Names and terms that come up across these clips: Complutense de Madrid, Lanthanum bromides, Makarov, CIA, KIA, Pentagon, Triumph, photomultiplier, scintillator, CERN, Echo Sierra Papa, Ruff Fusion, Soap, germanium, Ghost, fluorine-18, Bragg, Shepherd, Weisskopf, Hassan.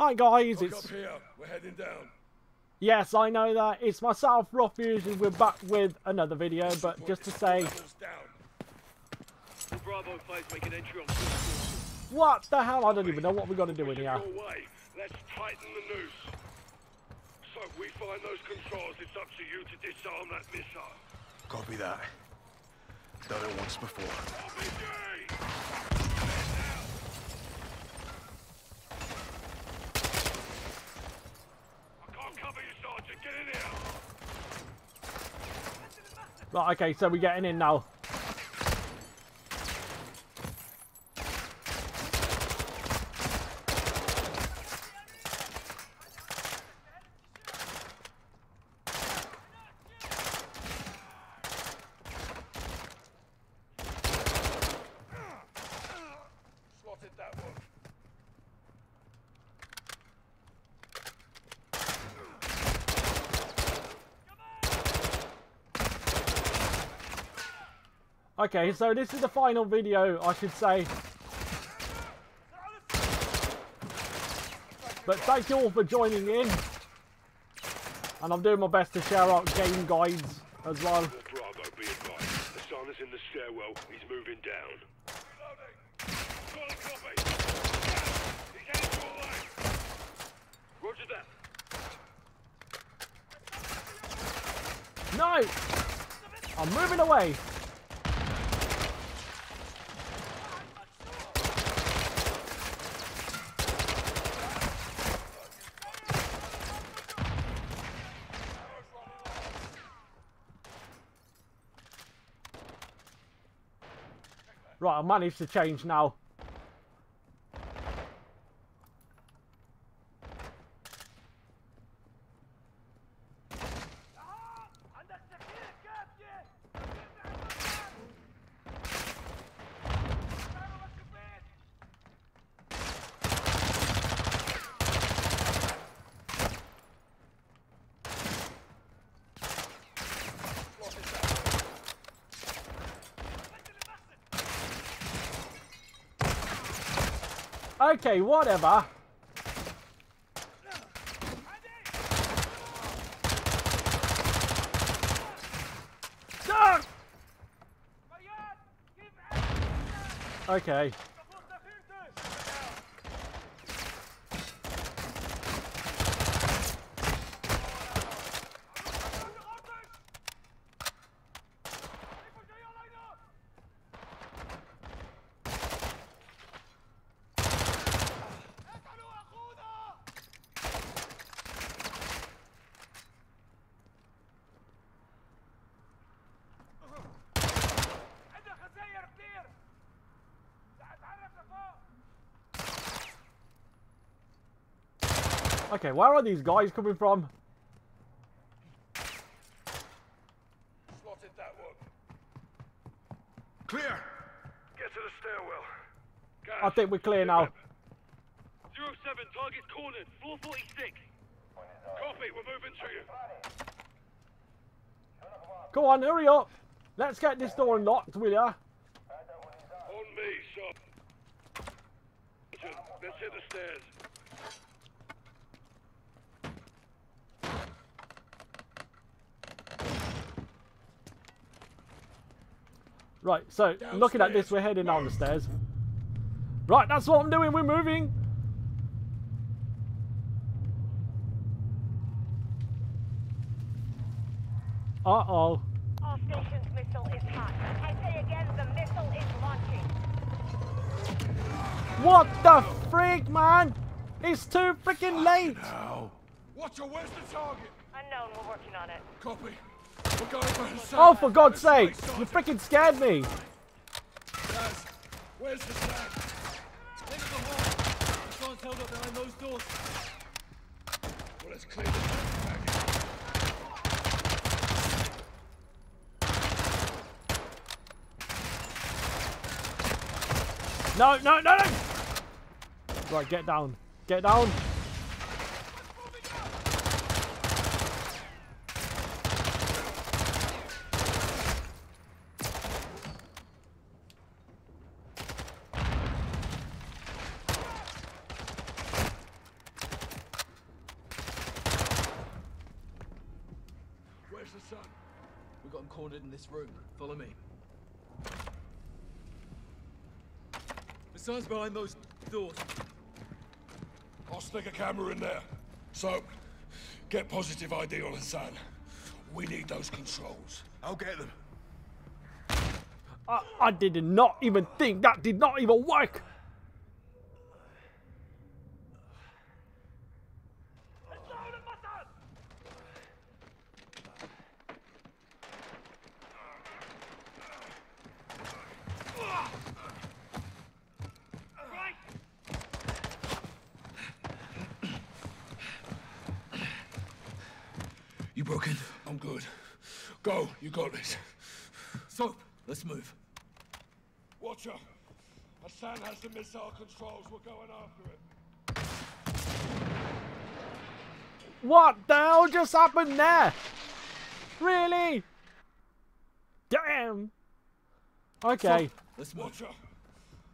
Hi guys, it's... Up here. We're heading down. Yes, I know that. It's myself, Rough Fusion. We're back with another video, but just to say... What the hell? I don't even know what we've got to do in here. Let's tighten the noose. So if we find those controls, it's up to you to disarm that missile. Copy that. Done it once before. I can't cover you, Sergeant. Get in here. Right, okay, so we're getting in now. Okay, so this is the final video, I should say. But thank you all for joining in. And I'm doing my best to share out game guides as well. Bravo, be advised. Hassan is in the stairwell. He's moving down. Roger that. No! I'm moving away. Right, I managed to change now. Okay, whatever. Okay. Okay, where are these guys coming from? Slotted that one. Clear! Get to the stairwell. Gosh, I think we're clear now. 07, target's cornered, floor 46. Copy, we're moving to you. Come on, hurry up. Let's get this door unlocked, will ya? On me, sir. Let's hit the stairs. Right, so downstairs. Looking at this, we're heading down the stairs. Right, that's what I'm doing, we're moving. Uh-oh. Our station's missile is hacked. I say again, the missile is launching. What the freak, man? It's too freaking late. No. Watcher, where's the target? Unknown, we're working on it. Copy. Oh, for God's sake! You freaking scared me! Where's the flag? Take the wall. The phone's held up behind those doors. Well, let's clear the flag. No, no, no, no! Right, get down. Get down. got him cornered in this room. Follow me. Hassan's behind those doors. I'll stick a camera in there. So, get positive ID on Hassan. We need those controls. I'll get them. I did not even think that did not even work. You broken? I'm good. Go, you got this. Soap, let's move. Watcher, Hassan has the missile controls. We're going after it. What the hell just happened there? Really? Damn. Okay. Soap, let's move. Watcher,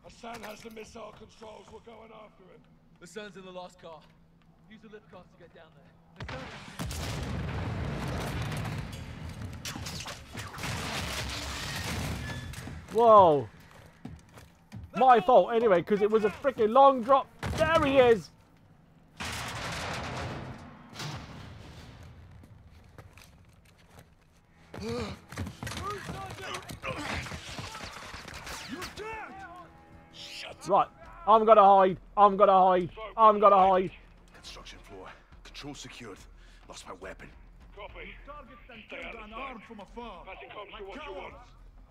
Hassan has the missile controls. We're going after it. Hassan's in the last car. Use the lift cart to get down there. Whoa. My fault anyway, because it was a freaking long drop. There he is. Right. I'm gonna hide. I'm gonna hide. I'm gonna hide. Construction floor. Control secured. Lost my weapon. Copy. Stay unarmed from afar.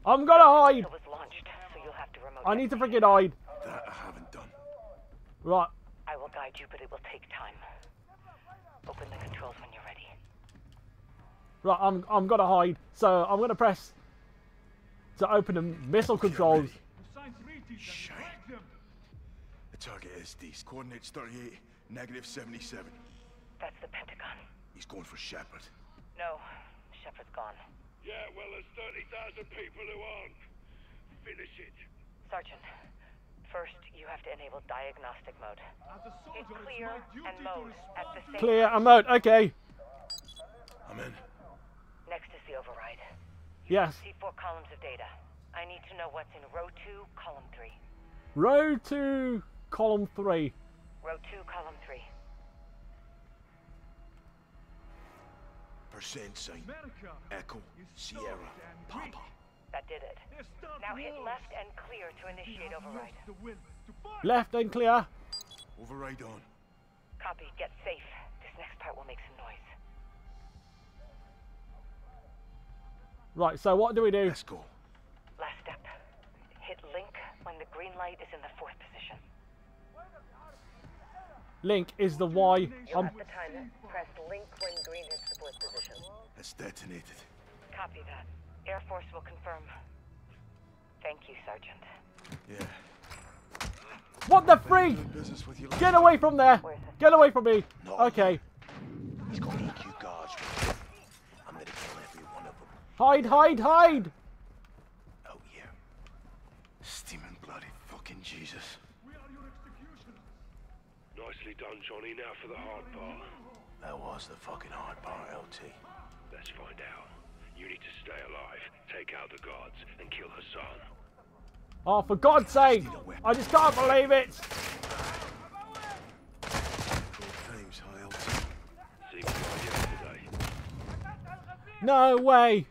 I'm gonna hide. I need to freaking hide. That I haven't done. Right. I will guide you, but it will take time. Open the controls when you're ready. Right, I'm gonna hide. So I'm gonna press to open the missile controls. Shit. The target is these coordinates 38, -77. That's the Pentagon. He's going for Shepherd. No, Shepherd's gone. Yeah, well, there's 30,000 people who aren't. Finish it. Sergeant, first you have to enable diagnostic mode. It's clear and mode at the same time. Clear and mode, okay. I'm in. Next is the override. Yes. See 4 columns of data. I need to know what's in row 2, column 3. Row 2, column 3. Row 2, column 3. Percent sign. Echo Sierra Papa. That did it. Now hit left and clear to initiate override. Left and clear. Override on. Copy. Get safe. This next part will make some noise. Right. So what do we do? Let's go. Last step. Hit link when the green light is in the 4th position. Link is the Y. I'm at the time. Press link when green hits the 4th position. It's detonated. Copy that. Air Force will confirm. Thank you, Sergeant. Yeah. What the freak? Get away from there. Get away from me. Okay. He's got EQ guards. I'm gonna kill every one of them. Hide, hide, hide. Oh yeah. Steaming bloody fucking Jesus. Nicely done, Johnny. Now for the hard part. That was the fucking hard part, LT. Let's find out. You need to stay alive, take out the guards, and kill Hassan. Oh, for God's sake! I just can't believe it! No way!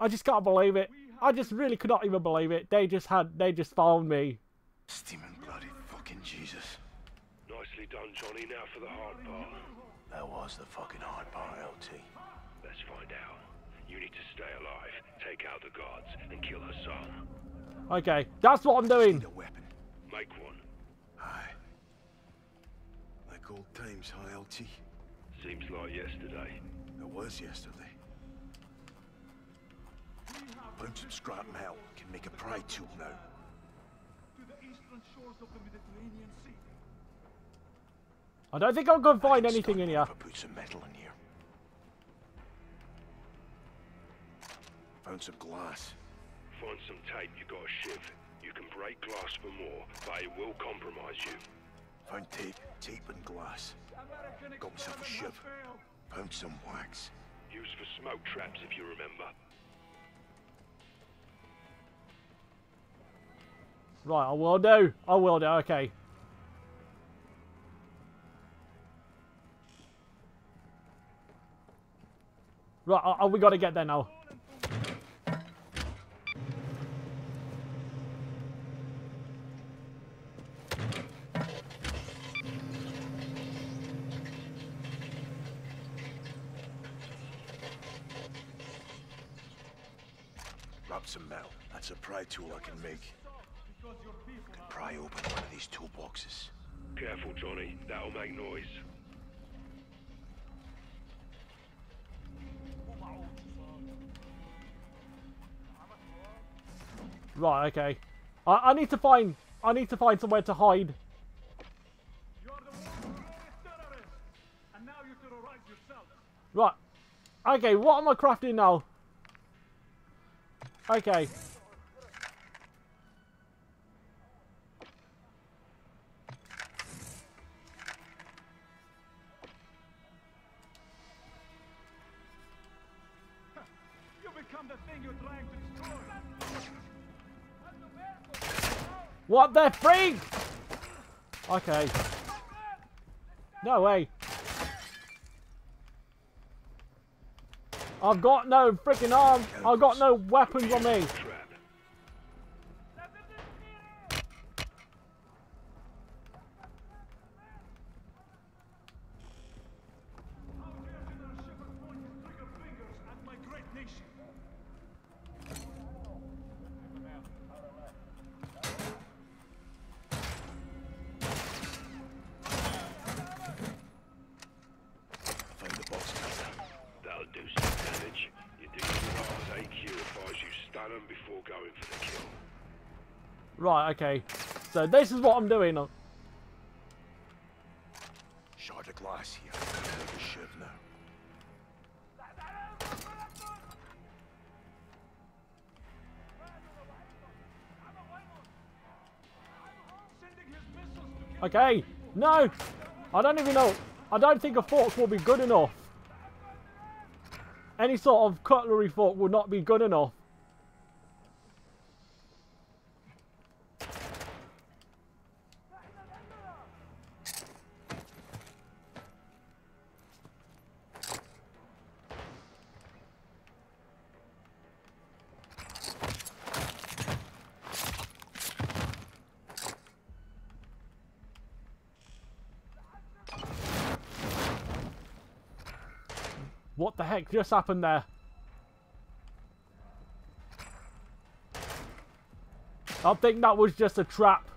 I just can't believe it. I just really could not even believe it. They just found me. Steaming bloody fucking Jesus. Nicely done, Johnny. Now for the hard part. That was the fucking hard part, LT. Let's find out. You need to stay alive, take out the guards, and kill Hassan. Okay, that's what I'm doing. Need a weapon. Make one. Aye. Like old times, huh, LT? Seems like yesterday. It was yesterday. Bounce some scrap metal. Can make a pry tool now. To the eastern shores of the Mediterranean Sea. I don't think I'm going to find anything in here. Put some metal in here. Found some glass. Find some tape you got to shiv. You can break glass for more, but it will compromise you. Found tape and glass. Got myself a shiv. Found some wax. Used for smoke traps, if you remember. Right, I will do. I will do. Okay. Right, we got to get there now. Rub some metal. That's a pry tool I can make. I can pry open one of these toolboxes. Careful, Johnny. That'll make noise. Right, okay. I need to find somewhere to hide. You're the one who raised terrorists, and now you terrorize yourself. Right. Okay, what am I crafting now? Okay. What the freak? Okay. No way. I've got no freaking arm. I've got no weapons on me. Right, okay. So this is what I'm doing. Shard of glass here. Make a shiv now. Okay. No! I don't even know. I don't think a fork will be good enough. Any sort of cutlery fork will not be good enough. What the heck just happened there? I think that was just a trap.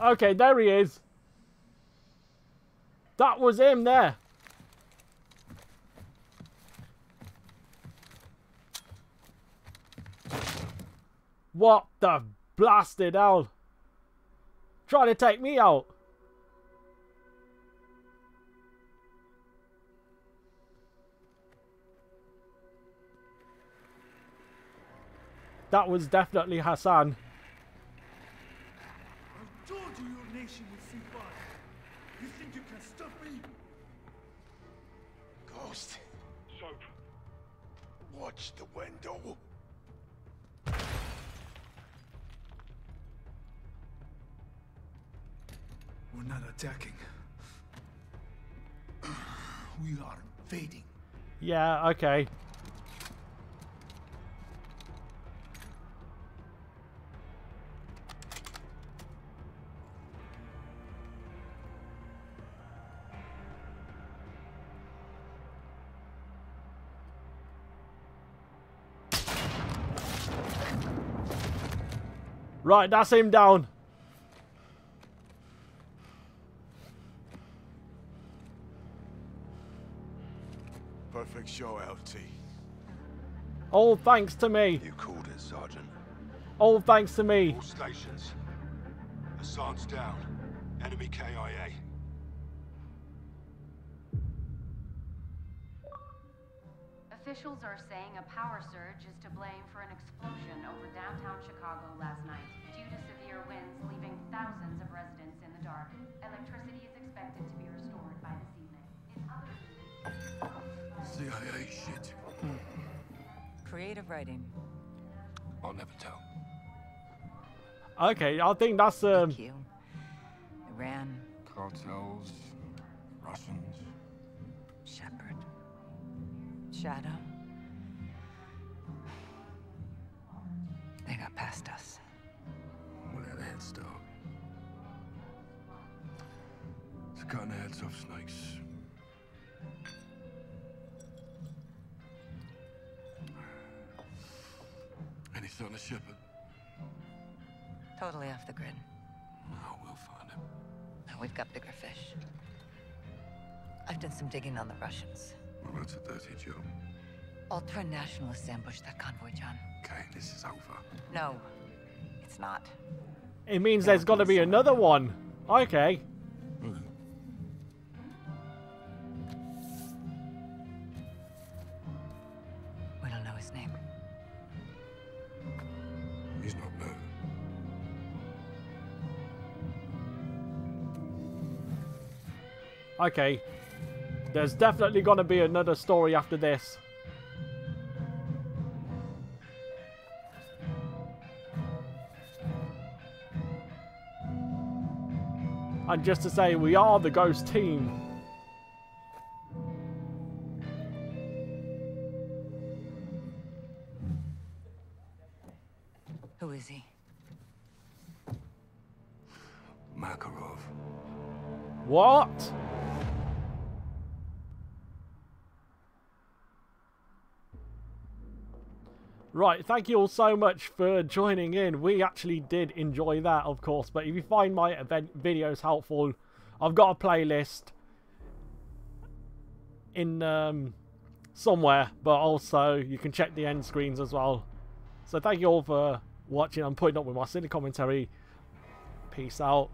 Okay, there he is. That was him there. What the blasted hell? Trying to take me out. That was definitely Hassan. I told you your nation would see fire. You think you can stop me? Ghost. Soap. Watch the window. We're not attacking. We are invading. Yeah, okay. Right, that's him down. Perfect show, LT. All thanks to me. You called it, Sergeant. All thanks to me. All stations. Hassan's down. Enemy KIA. Officials are saying a power surge is to blame for an explosion over downtown Chicago last night due to severe severe winds leaving thousands of residents in the dark. Electricity is expected to be restored by this evening. In other news, CIA shit. Creative writing. I'll never tell. Okay, I think that's Thank you. Iran. Cartels. Russians. Shepherd. Shadow. They got past us. Well, that head still. It's kind of heads off snakes. Any son of Shepherd? Totally off the grid. Oh, we'll find him. No, we've got bigger fish. I've done some digging on the Russians. Well, that's a dirty job. Ultra-nationalists ambushed that convoy, John. Okay, this is over. No, it's not. It means there's got to be another one. Okay. We don't know his name. He's not known. Okay. There's definitely going to be another story after this. And just to say, we are the Ghost team. Who is he? Makarov. What? Right, thank you all so much for joining in. We actually did enjoy that, of course. But if you find my event videos helpful, I've got a playlist in somewhere. But also, you can check the end screens as well. So thank you all for watching. I'm putting up with my silly commentary. Peace out.